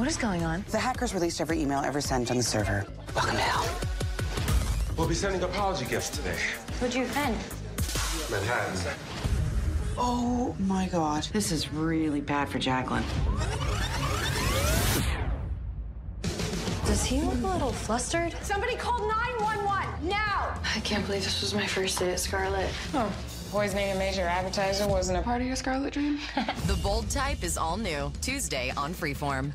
What is going on? The hackers released every email ever sent on the server. Welcome to hell. We'll be sending apology gifts today. Who'd you offend? Manhattan. Oh, my God. This is really bad for Jacqueline. Does he look a little flustered? Somebody call 911, now! I can't believe this was my first day at Scarlet. Oh, poisoning a major advertiser wasn't a part of your Scarlet dream? The Bold Type is all new, Tuesday on Freeform.